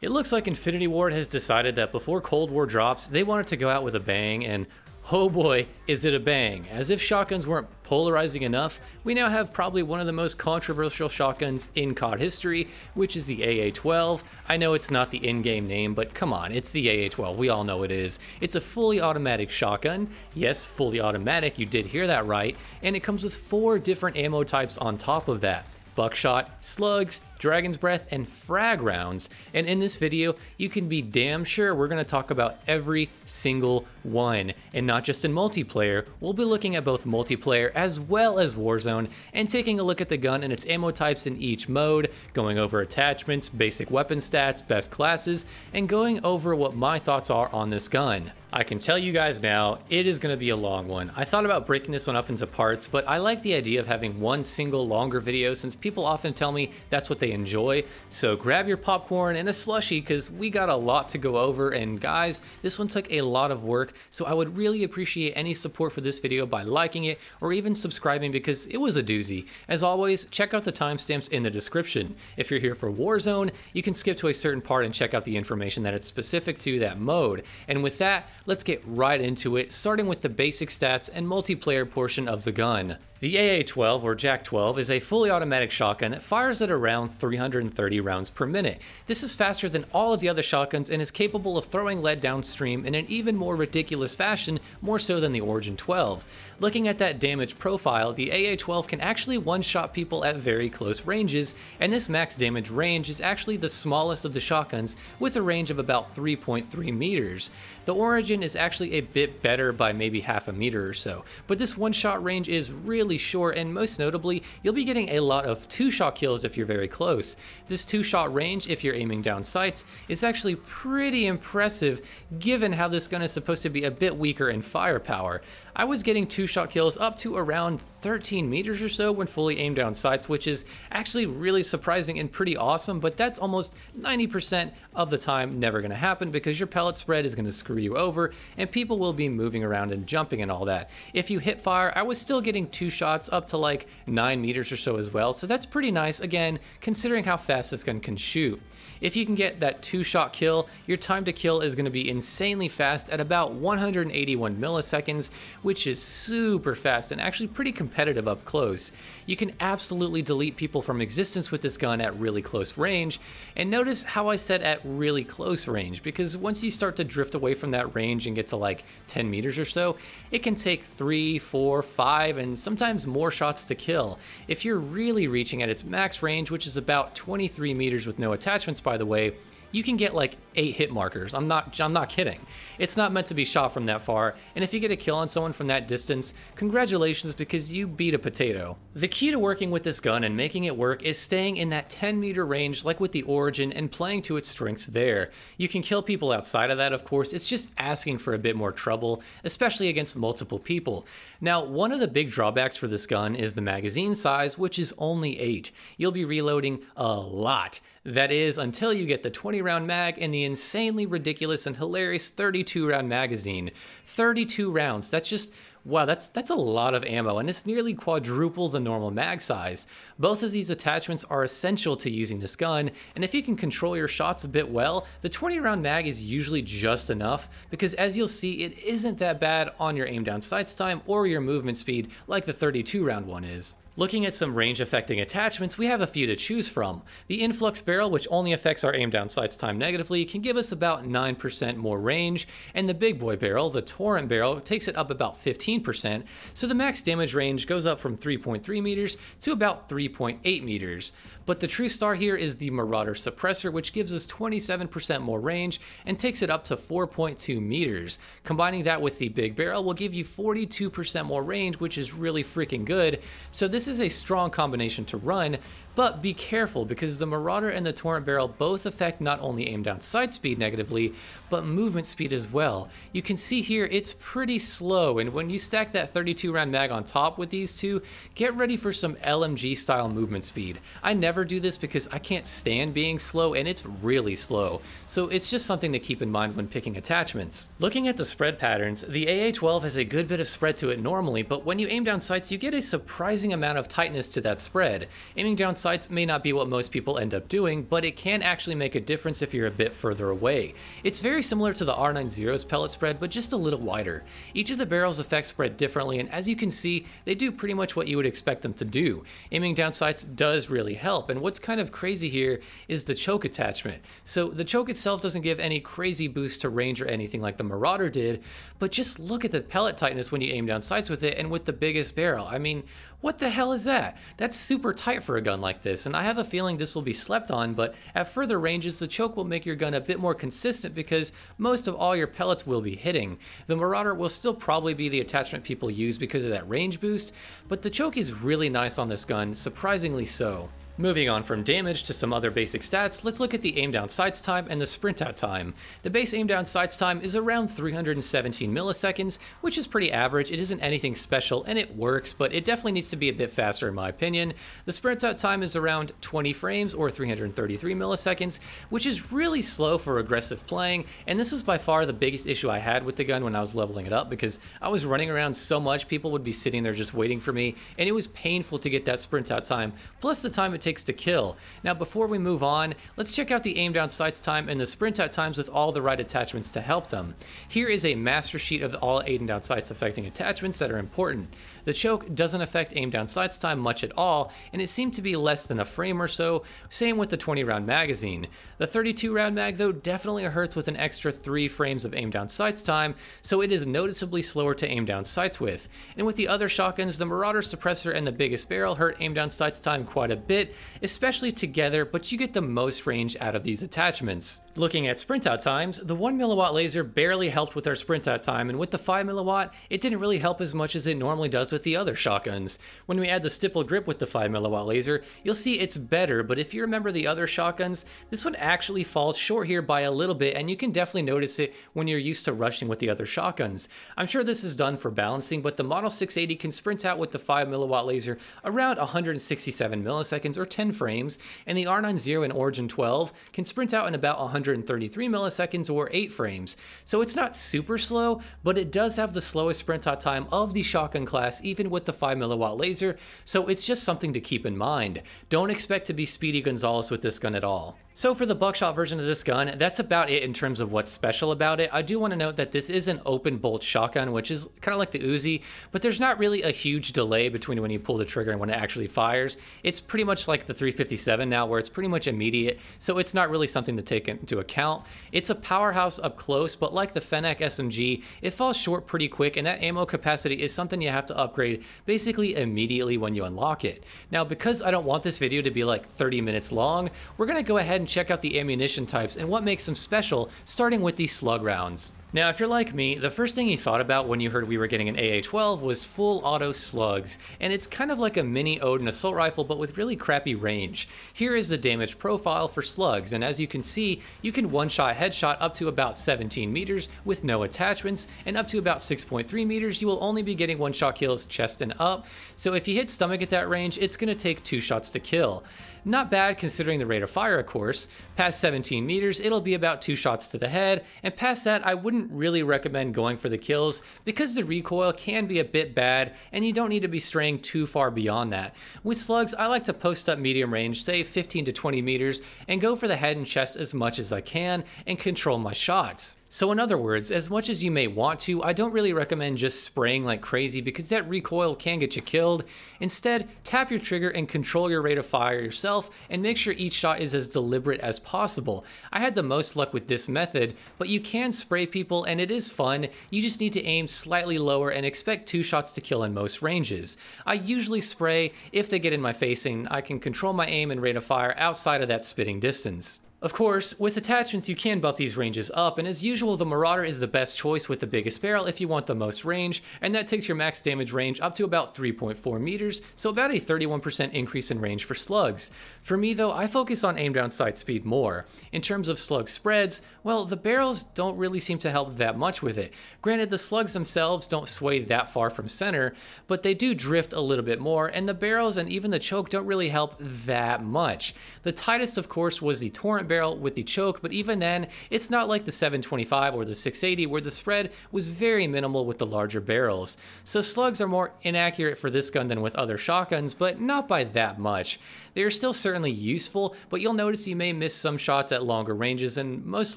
It looks like Infinity Ward has decided that before Cold War drops, they wanted to go out with a bang, and oh boy, is it a bang. As if shotguns weren't polarizing enough, we now have probably one of the most controversial shotguns in COD history, which is the AA-12. I know it's not the in-game name, but come on, it's the AA-12, we all know it is. It's a fully automatic shotgun. Yes, fully automatic, you did hear that right. And it comes with 4 different ammo types on top of that. Buckshot, slugs, Dragon's Breath, and frag rounds. And in this video, you can be damn sure we're going to talk about every single one. And not just in multiplayer, we'll be looking at both multiplayer as well as Warzone, and taking a look at the gun and its ammo types in each mode, going over attachments, basic weapon stats, best classes, and going over what my thoughts are on this gun. I can tell you guys now, it is going to be a long one. I thought about breaking this one up into parts, but I like the idea of having one single longer video since people often tell me that's what they enjoy. So grab your popcorn and a slushie because we got a lot to go over, and guys, this one took a lot of work, so I would really appreciate any support for this video by liking it or even subscribing because it was a doozy. As always, check out the timestamps in the description. If you're here for Warzone, you can skip to a certain part and check out the information that it's specific to that mode. And with that, let's get right into it, starting with the basic stats and multiplayer portion of the gun. The AA-12 or Jak-12 is a fully automatic shotgun that fires at around 330 rounds per minute. This is faster than all of the other shotguns and is capable of throwing lead downstream in an even more ridiculous fashion, more so than the Origin 12. Looking at that damage profile, the AA-12 can actually one-shot people at very close ranges, and this max damage range is actually the smallest of the shotguns with a range of about 3.3 meters. The Origin is actually a bit better by maybe half a meter or so, but this one-shot range is really short, and most notably, you'll be getting a lot of two-shot kills if you're very close. This two-shot range, if you're aiming down sights, is actually pretty impressive given how this gun is supposed to be a bit weaker in firepower. I was getting two-shot kills up to around 13 meters or so when fully aimed down sights, which is actually really surprising and pretty awesome, but that's almost 90% of the time never going to happen because your pellet spread is going to screw you over and people will be moving around and jumping and all that. If you hit fire, I was still getting two shots up to like 9 meters or so as well, so that's pretty nice, again, considering how fast this gun can shoot. If you can get that two-shot kill, your time to kill is going to be insanely fast at about 181 milliseconds, which is super fast and actually pretty competitive up close. You can absolutely delete people from existence with this gun at really close range, and notice how I said at really close range, because once you start to drift away from that range and get to like 10 meters or so, it can take 3, 4, 5, and sometimes more shots to kill. If you're really reaching at its max range, which is about 23 meters with no attachments by the way, you can get like 8 hit markers. I'm not kidding. It's not meant to be shot from that far, and if you get a kill on someone from that distance, congratulations, because you beat a potato. The key to working with this gun and making it work is staying in that 10 meter range like with the Origin and playing to its strengths there. You can kill people outside of that, of course, it's just asking for a bit more trouble, especially against multiple people. Now, one of the big drawbacks for this gun is the magazine size, which is only 8. You'll be reloading a lot. That is, until you get the 20-round mag and the insanely ridiculous and hilarious 32-round magazine. 32 rounds, that's just... wow, that's a lot of ammo, and it's nearly quadruple the normal mag size. Both of these attachments are essential to using this gun, and if you can control your shots a bit well, the 20-round mag is usually just enough, because as you'll see, it isn't that bad on your aim down sights time or your movement speed like the 32-round one is. Looking at some range-affecting attachments, we have a few to choose from. The influx barrel, which only affects our aim down sights time negatively, can give us about 9% more range, and the big boy barrel, the torrent barrel, takes it up about 15%, so the max damage range goes up from 3.3 meters to about 3.8 meters. But the true star here is the Marauder suppressor, which gives us 27% more range and takes it up to 4.2 meters. Combining that with the big barrel will give you 42% more range, which is really freaking good, so this is a strong combination to run, but be careful because the Marauder and the Torrent Barrel both affect not only aim down sight speed negatively, but movement speed as well. You can see here it's pretty slow, and when you stack that 32 round mag on top with these two, get ready for some LMG style movement speed. I never do this because I can't stand being slow, and it's really slow, so it's just something to keep in mind when picking attachments. Looking at the spread patterns, the AA-12 has a good bit of spread to it normally, but when you aim down sights you get a surprising amount of tightness to that spread. Aiming down sights sites may not be what most people end up doing, but it can actually make a difference if you're a bit further away. It's very similar to the R90's pellet spread, but just a little wider. Each of the barrels affects spread differently, and as you can see, they do pretty much what you would expect them to do. Aiming down sights does really help, and what's kind of crazy here is the choke attachment. So the choke itself doesn't give any crazy boost to range or anything like the Marauder did, but just look at the pellet tightness when you aim down sights with it and with the biggest barrel. I mean, what the hell is that? That's super tight for a gun like this, and I have a feeling this will be slept on, but at further ranges, the choke will make your gun a bit more consistent because most of all your pellets will be hitting. The Marauder will still probably be the attachment people use because of that range boost, but the choke is really nice on this gun, surprisingly so. Moving on from damage to some other basic stats, let's look at the aim down sights time and the sprint out time. The base aim down sights time is around 317 milliseconds, which is pretty average. It isn't anything special and it works, but it definitely needs to be a bit faster in my opinion. The sprint out time is around 20 frames or 333 milliseconds, which is really slow for aggressive playing, and this is by far the biggest issue I had with the gun when I was leveling it up because I was running around so much, people would be sitting there just waiting for me, and it was painful to get that sprint out time, plus the time it takes to kill. Now before we move on, let's check out the aim down sights time and the sprint out times with all the right attachments to help them. Here is a master sheet of all aim down sights affecting attachments that are important. The choke doesn't affect aim down sights time much at all, and it seemed to be less than a frame or so, same with the 20 round magazine. The 32 round mag though definitely hurts with an extra 3 frames of aim down sights time, so it is noticeably slower to aim down sights with. And with the other shotguns, the Marauder, suppressor, and the biggest barrel hurt aim down sights time quite a bit, especially together, but you get the most range out of these attachments. Looking at sprint out times, the 1 milliwatt laser barely helped with our sprint out time, and with the 5 milliwatt, it didn't really help as much as it normally does with the other shotguns. When we add the stipple grip with the 5 milliwatt laser, you'll see it's better, but if you remember the other shotguns, this one actually falls short here by a little bit, and you can definitely notice it when you're used to rushing with the other shotguns. I'm sure this is done for balancing, but the Model 680 can sprint out with the 5 milliwatt laser around 167 milliseconds or 10 frames, and the R90 and Origin 12 can sprint out in about 133 milliseconds or 8 frames. So it's not super slow, but it does have the slowest sprint out time of the shotgun class, even with the 5 milliwatt laser, so it's just something to keep in mind. Don't expect to be Speedy Gonzalez with this gun at all. So for the buckshot version of this gun, that's about it in terms of what's special about it. I do want to note that this is an open bolt shotgun, which is kind of like the Uzi, but there's not really a huge delay between when you pull the trigger and when it actually fires. It's pretty much like the .357 now, where it's pretty much immediate, so it's not really something to take into account. It's a powerhouse up close, but like the Fennec SMG, it falls short pretty quick, and that ammo capacity is something you have to upgrade basically immediately when you unlock it. Now, because I don't want this video to be like 30 minutes long, we're going to go ahead and check out the ammunition types and what makes them special, starting with the slug rounds. Now, if you're like me, the first thing you thought about when you heard we were getting an AA-12 was full auto slugs, and it's kind of like a mini Odin assault rifle but with really crappy range. Here is the damage profile for slugs, and as you can see, you can one-shot headshot up to about 17 meters with no attachments, and up to about 6.3 meters you will only be getting one-shot kills chest and up, so if you hit stomach at that range, it's going to take 2 shots to kill. Not bad considering the rate of fire, of course. Past 17 meters, it'll be about 2 shots to the head, and past that, I wouldn't really recommend going for the kills because the recoil can be a bit bad, and you don't need to be straying too far beyond that. With slugs, I like to post up medium range, say 15 to 20 meters, and go for the head and chest as much as I can, and control my shots. So in other words, as much as you may want to, I don't really recommend just spraying like crazy because that recoil can get you killed. Instead, tap your trigger and control your rate of fire yourself, and make sure each shot is as deliberate as possible. I had the most luck with this method, but you can spray people and it is fun. You just need to aim slightly lower and expect 2 shots to kill in most ranges. I usually spray if they get in my face, and I can control my aim and rate of fire outside of that spitting distance. Of course, with attachments you can buff these ranges up, and as usual the Marauder is the best choice with the biggest barrel if you want the most range, and that takes your max damage range up to about 3.4 meters, so about a 31% increase in range for slugs. For me though, I focus on aim down sight speed more. In terms of slug spreads, well, the barrels don't really seem to help that much with it. Granted, the slugs themselves don't sway that far from center, but they do drift a little bit more, and the barrels and even the choke don't really help that much. The tightest of course was the Torrent barrel with the choke, but even then, it's not like the 725 or the 680 where the spread was very minimal with the larger barrels. So slugs are more inaccurate for this gun than with other shotguns, but not by that much. They are still certainly useful, but you'll notice you may miss some shots at longer ranges, and most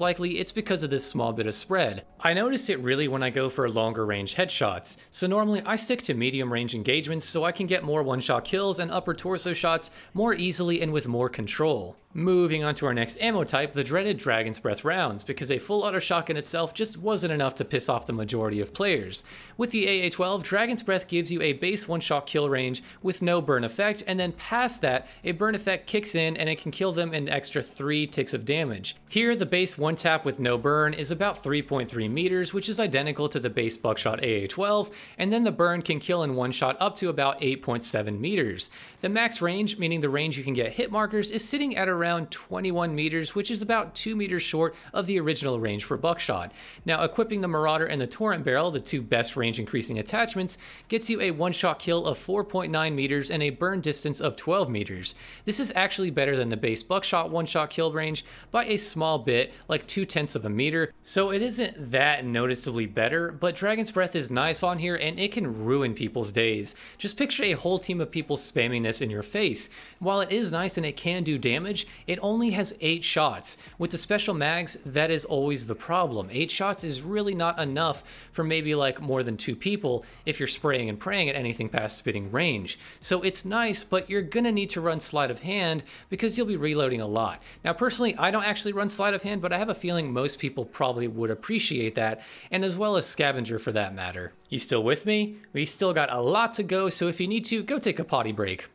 likely it's because of this small bit of spread. I notice it really when I go for longer range headshots, so normally I stick to medium range engagements so I can get more one-shot kills and upper torso shots more easily and with more control. Moving on to our next ammo type, the dreaded Dragon's Breath rounds, because a full-auto shotgun itself just wasn't enough to piss off the majority of players. With the AA-12, Dragon's Breath gives you a base one-shot kill range with no burn effect, and then past that, a burn effect kicks in and it can kill them an extra 3 ticks of damage. Here, the base one-tap with no burn is about 3.3 meters, which is identical to the base buckshot AA-12, and then the burn can kill in one shot up to about 8.7 meters. The max range, meaning the range you can get hit markers, is sitting at around 21 meters, which is about 2 meters short of the original range for buckshot. Now, equipping the Marauder and the Torrent barrel, the two best range increasing attachments, gets you a one-shot kill of 4.9 meters and a burn distance of 12 meters. This is actually better than the base buckshot one-shot kill range by a small bit, like 0.2 meters, so it isn't that noticeably better, but Dragon's Breath is nice on here and it can ruin people's days. Just picture a whole team of people spamming this in your face. While it is nice and it can do damage, it only has 8 shots. With the special mags, that is always the problem. 8 shots is really not enough for maybe like more than 2 people if you're spraying and praying at anything past spitting range. So it's nice, but you're gonna need to run sleight of hand because you'll be reloading a lot. Now personally, I don't actually run sleight of hand, but I have a feeling most people probably would appreciate that, and as well as scavenger for that matter. You still with me? We still got a lot to go, so if you need to, go take a potty break.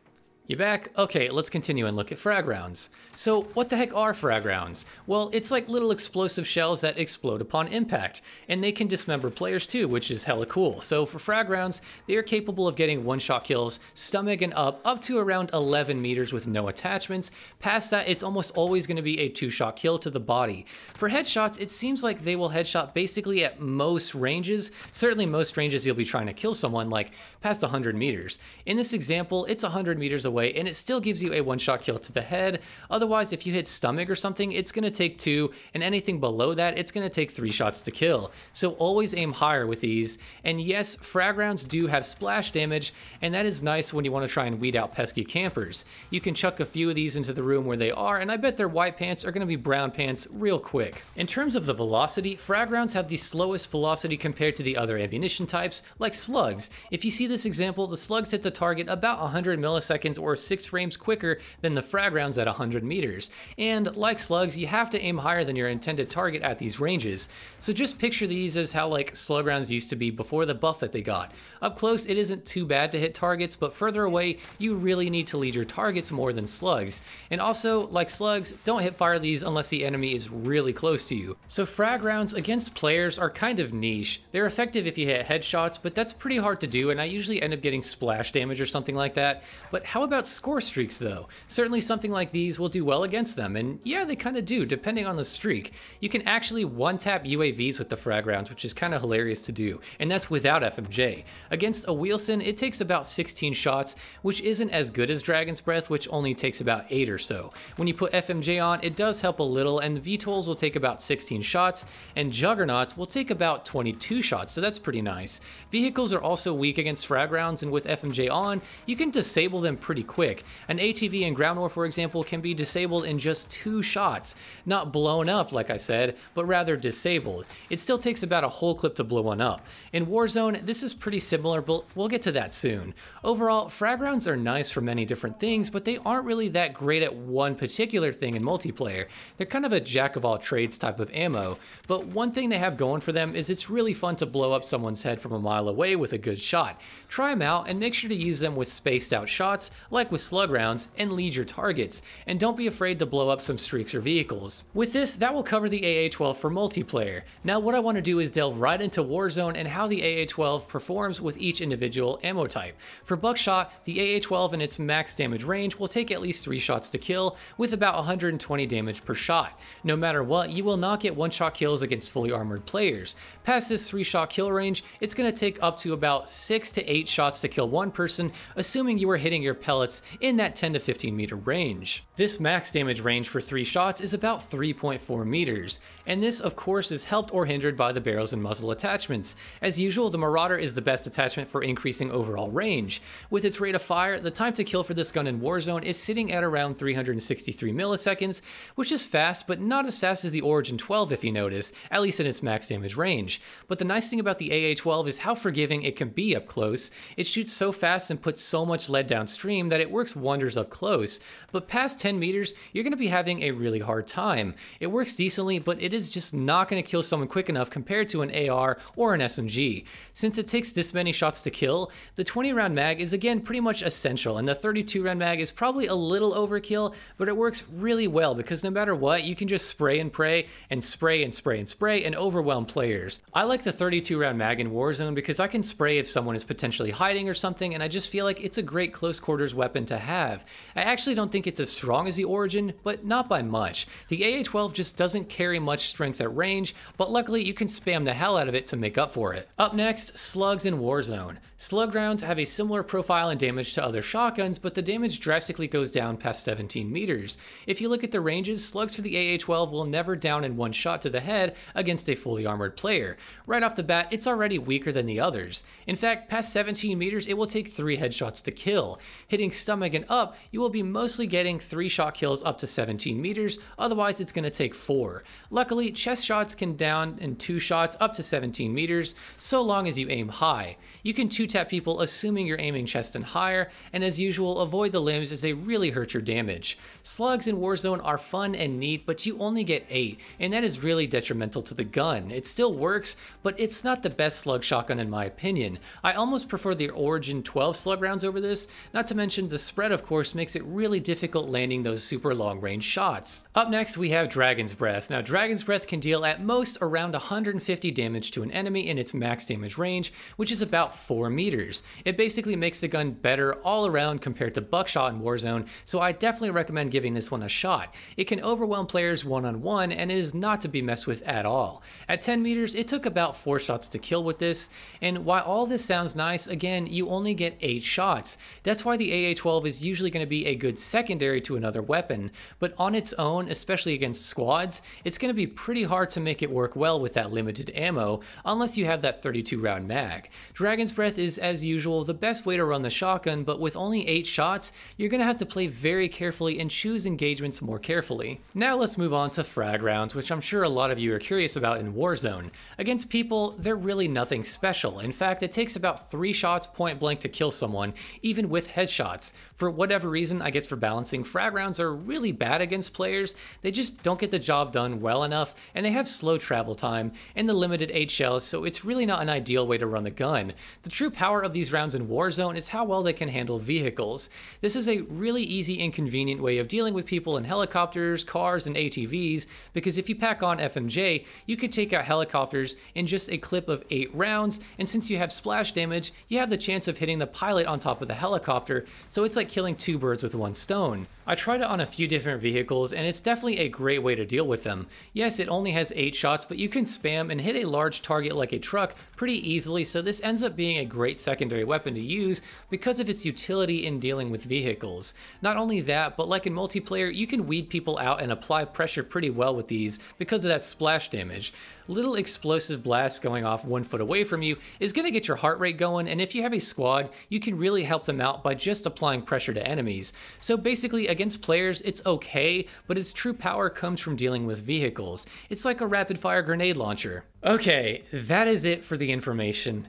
You back? Okay, let's continue and look at frag rounds. So what the heck are frag rounds? Well, it's like little explosive shells that explode upon impact, and they can dismember players too, which is hella cool. So for frag rounds, they are capable of getting one-shot kills, stomach and up to around 11 meters with no attachments. Past that, it's almost always gonna be a two-shot kill to the body. For headshots, it seems like they will headshot basically at most ranges, certainly most ranges you'll be trying to kill someone, like past 100 meters. In this example, it's 100 meters away, and it still gives you a one-shot kill to the head. Otherwise, if you hit stomach or something, it's going to take 2, and anything below that, it's going to take 3 shots to kill. So always aim higher with these. And yes, frag rounds do have splash damage, and that is nice when you want to try and weed out pesky campers. You can chuck a few of these into the room where they are, and I bet their white pants are going to be brown pants real quick. In terms of the velocity, frag rounds have the slowest velocity compared to the other ammunition types, like slugs. If you see this example, the slugs hit the target about 100 milliseconds or 6 frames quicker than the frag rounds at 100 meters. And like slugs, you have to aim higher than your intended target at these ranges. So just picture these as how like slug rounds used to be before the buff that they got. Up close, it isn't too bad to hit targets, but further away, you really need to lead your targets more than slugs. And also, like slugs, don't hip fire these unless the enemy is really close to you. So frag rounds against players are kind of niche. They're effective if you hit headshots, but that's pretty hard to do, and I usually end up getting splash damage or something like that. But how about score streaks though? Certainly something like these will do well against them, and yeah, they kind of do, depending on the streak. You can actually one-tap UAVs with the frag rounds, which is kind of hilarious to do, and that's without FMJ. Against a Wheelson, it takes about 16 shots, which isn't as good as Dragon's Breath, which only takes about 8 or so. When you put FMJ on, it does help a little, and VTOLs will take about 16 shots, and Juggernauts will take about 22 shots, so that's pretty nice. Vehicles are also weak against frag rounds, and with FMJ on, you can disable them pretty quick. An ATV and Ground War, for example, can be disabled in just 2 shots. Not blown up, like I said, but rather disabled. It still takes about a whole clip to blow one up. In Warzone, this is pretty similar, but we'll get to that soon. Overall, frag rounds are nice for many different things, but they aren't really that great at one particular thing in multiplayer. They're kind of a jack-of-all-trades type of ammo, but one thing they have going for them is it's really fun to blow up someone's head from a mile away with a good shot. Try them out and make sure to use them with spaced-out shots, like with slug rounds, and lead your targets, and don't be afraid to blow up some streaks or vehicles. With this, that will cover the AA-12 for multiplayer. Now what I want to do is delve right into Warzone and how the AA-12 performs with each individual ammo type. For buckshot, the AA-12 in its max damage range will take at least 3 shots to kill, with about 120 damage per shot. No matter what, you will not get one-shot kills against fully armored players. Past this 3-shot kill range, it's going to take up to about 6 to 8 shots to kill one person, assuming you are hitting your pellet pellets in that 10 to 15 meter range. This max damage range for 3 shots is about 3.4 meters, and this of course is helped or hindered by the barrels and muzzle attachments. As usual, the Marauder is the best attachment for increasing overall range. With its rate of fire, the time to kill for this gun in Warzone is sitting at around 363 milliseconds, which is fast, but not as fast as the Origin 12 if you notice, at least in its max damage range. But the nice thing about the AA-12 is how forgiving it can be up close. It shoots so fast and puts so much lead downstream that it works wonders up close, but past 10 meters, you're going to be having a really hard time. It works decently, but it is just not going to kill someone quick enough compared to an AR or an SMG. Since it takes this many shots to kill, the 20 round mag is again pretty much essential, and the 32 round mag is probably a little overkill, but it works really well because no matter what, you can just spray and pray and spray and spray and spray and overwhelm players. I like the 32 round mag in Warzone because I can spray if someone is potentially hiding or something, and I just feel like it's a great close quarters weapon to have. I actually don't think it's as strong as the Origin, but not by much. The AA-12 just doesn't carry much strength at range, but luckily you can spam the hell out of it to make up for it. Up next, slugs in Warzone. Slug rounds have a similar profile and damage to other shotguns, but the damage drastically goes down past 17 meters. If you look at the ranges, slugs for the AA-12 will never down in one shot to the head against a fully armored player. Right off the bat, it's already weaker than the others. In fact, past 17 meters, it will take 3 headshots to kill. Hitting stomach and up, you will be mostly getting 3 shot kills up to 17 meters, otherwise it's going to take 4. Luckily, chest shots can down in 2 shots up to 17 meters, so long as you aim high. You can 2-tap people assuming you're aiming chest and higher, and as usual, avoid the limbs as they really hurt your damage. Slugs in Warzone are fun and neat, but you only get 8, and that is really detrimental to the gun. It still works, but it's not the best slug shotgun in my opinion. I almost prefer the Origin 12 slug rounds over this, not to mention the spread of course makes it really difficult landing those super long range shots. Up next we have Dragon's Breath. Now Dragon's Breath can deal at most around 150 damage to an enemy in its max damage range, which is about 4 meters. It basically makes the gun better all around compared to buckshot in Warzone, so I definitely recommend giving this one a shot. It can overwhelm players one-on-one and it is not to be messed with at all. At 10 meters it took about 4 shots to kill with this, and while all this sounds nice, again you only get 8 shots. That's why the AA-12 is usually going to be a good secondary to another weapon, but on its own, especially against squads, it's going to be pretty hard to make it work well with that limited ammo unless you have that 32 round mag. Dragon's Breath is as usual the best way to run the shotgun, but with only 8 shots you're going to have to play very carefully and choose engagements more carefully. Now let's move on to frag rounds, which I'm sure a lot of you are curious about in Warzone. Against people, they're really nothing special. In fact, it takes about 3 shots point blank to kill someone, even with headshots. For whatever reason, I guess for balancing, frag rounds are really bad against players. They just don't get the job done well enough, and they have slow travel time and the limited 8 shells, so it's really not an ideal way to run the gun. The true power of these rounds in Warzone is how well they can handle vehicles. This is a really easy and convenient way of dealing with people in helicopters, cars, and ATVs, because if you pack on FMJ, you can take out helicopters in just a clip of 8 rounds, and since you have splash damage, you have the chance of hitting the pilot on top of the helicopter, so it's like killing 2 birds with one stone. I tried it on a few different vehicles, and it's definitely a great way to deal with them. Yes, it only has 8 shots, but you can spam and hit a large target like a truck pretty easily, so this ends up being a great secondary weapon to use because of its utility in dealing with vehicles. Not only that, but like in multiplayer, you can weed people out and apply pressure pretty well with these because of that splash damage. Little explosive blasts going off 1 foot away from you is going to get your heart rate going, and if you have a squad, you can really help them out by just applying pressure to enemies. So basically, against players, it's okay, but its true power comes from dealing with vehicles. It's like a rapid-fire grenade launcher. Okay, that is it for the information.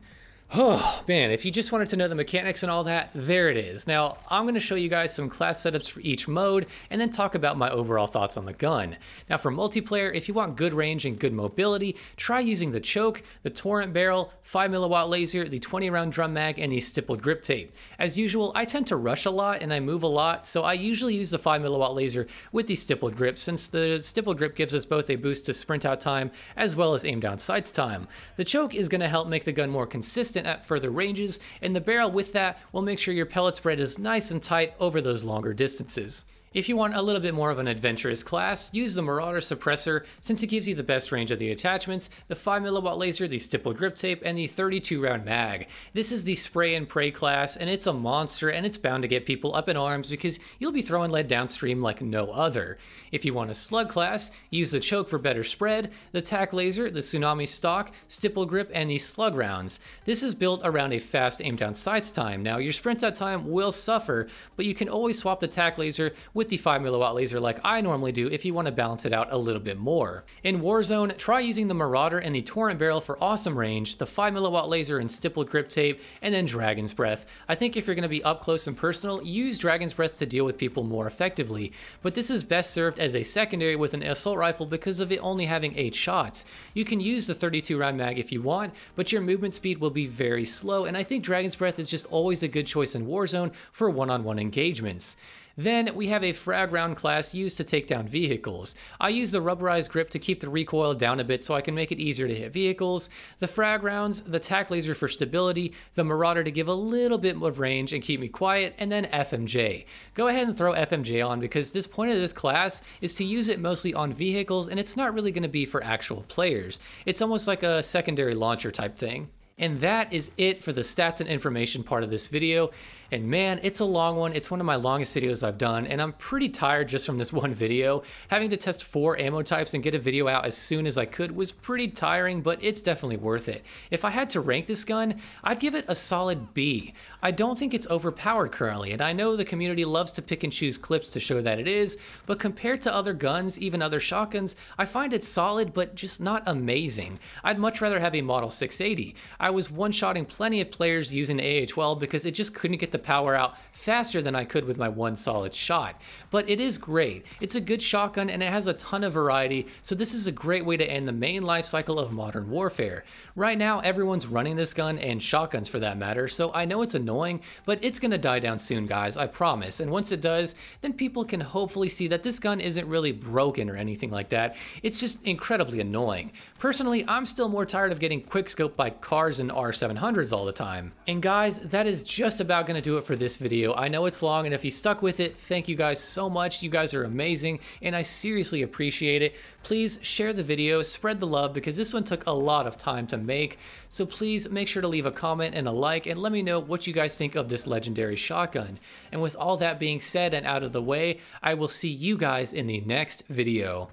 Oh man, if you just wanted to know the mechanics and all that, there it is. Now, I'm going to show you guys some class setups for each mode and then talk about my overall thoughts on the gun. Now for multiplayer, if you want good range and good mobility, try using the choke, the torrent barrel, 5mm laser, the 20 round drum mag, and the stippled grip tape. As usual, I tend to rush a lot and I move a lot, so I usually use the 5mm laser with the stippled grip, since the stippled grip gives us both a boost to sprint out time as well as aim down sights time. The choke is going to help make the gun more consistent at further ranges, and the barrel with that will make sure your pellet spread is nice and tight over those longer distances. If you want a little bit more of an adventurous class, use the Marauder Suppressor since it gives you the best range of the attachments, the 5mm laser, the stippled grip tape, and the 32 round mag. This is the spray and pray class, and it's a monster, and it's bound to get people up in arms because you'll be throwing lead downstream like no other. If you want a slug class, use the choke for better spread, the tac laser, the tsunami stock, stippled grip, and the slug rounds. This is built around a fast aim down sights time. Now your sprint out time will suffer, but you can always swap the tac laser with the 5mm laser like I normally do if you want to balance it out a little bit more. In Warzone, try using the Marauder and the Torrent Barrel for awesome range, the 5mm laser and stippled grip tape, and then Dragon's Breath. I think if you're going to be up close and personal, use Dragon's Breath to deal with people more effectively, but this is best served as a secondary with an assault rifle because of it only having 8 shots. You can use the 32 round mag if you want, but your movement speed will be very slow, and I think Dragon's Breath is just always a good choice in Warzone for one-on-one engagements. Then we have a frag round class used to take down vehicles. I use the rubberized grip to keep the recoil down a bit so I can make it easier to hit vehicles, the frag rounds, the tac laser for stability, the Marauder to give a little bit of range and keep me quiet, and then FMJ. Go ahead and throw FMJ on because this point of this class is to use it mostly on vehicles, and it's not really going to be for actual players. It's almost like a secondary launcher type thing. And that is it for the stats and information part of this video. And man, it's a long one. It's one of my longest videos I've done, and I'm pretty tired just from this one video. Having to test 4 ammo types and get a video out as soon as I could was pretty tiring, but it's definitely worth it. If I had to rank this gun, I'd give it a solid B. I don't think it's overpowered currently, and I know the community loves to pick and choose clips to show that it is, but compared to other guns, even other shotguns, I find it solid, but just not amazing. I'd much rather have a Model 680. I was one-shotting plenty of players using the AA-12 because it just couldn't get the power out faster than I could with my one solid shot. But it is great. It's a good shotgun and it has a ton of variety, so this is a great way to end the main life cycle of modern warfare. Right now everyone's running this gun and shotguns for that matter, so I know it's annoying, but it's gonna die down soon guys, I promise. And once it does, then people can hopefully see that this gun isn't really broken or anything like that. It's just incredibly annoying. Personally, I'm still more tired of getting quickscoped by cars and R700s all the time. And guys, that is just about gonna do it for this video. I know it's long, and if you stuck with it, thank you guys so much. You guys are amazing and I seriously appreciate it. Please share the video, spread the love, because this one took a lot of time to make. So please make sure to leave a comment and a like and let me know what you guys think of this legendary shotgun. And with all that being said and out of the way, I will see you guys in the next video.